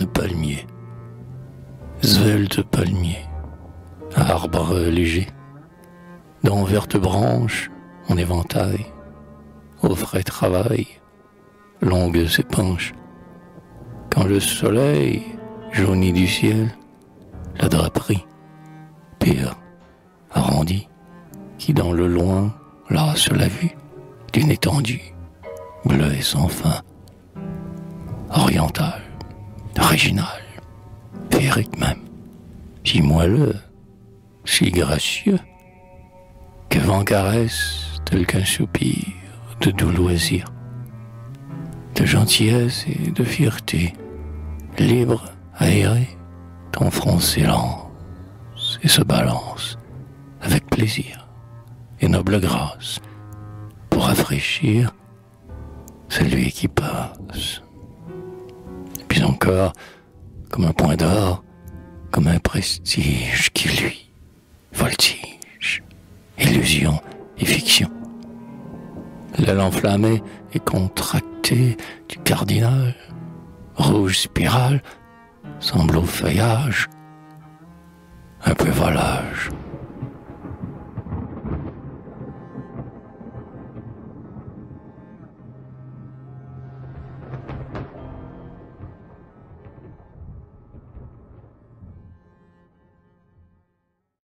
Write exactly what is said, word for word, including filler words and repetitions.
le palmier. Svelte palmier, arbre léger, dans vertes branches, mon éventail, au vrai travail, longues ses penches. Quand le soleil jaunit du ciel, la draperie, pire, arrondie, qui dans le loin, là sur la vue, d'une étendue, bleue et sans fin, orientale, originale, féerique même, si moelleux, si gracieux, que vent caresse tel qu'un soupir de doux loisir, de gentillesse et de fierté, libre, aéré, ton front s'élance et se balance avec plaisir et noble grâce pour rafraîchir celui qui passe. Et puis encore, comme un point d'or, comme un prestige qui lui voltige, illusion et fiction. L'aile enflammée et contractée du cardinal, rouge spirale, semble au feuillage un peu volage.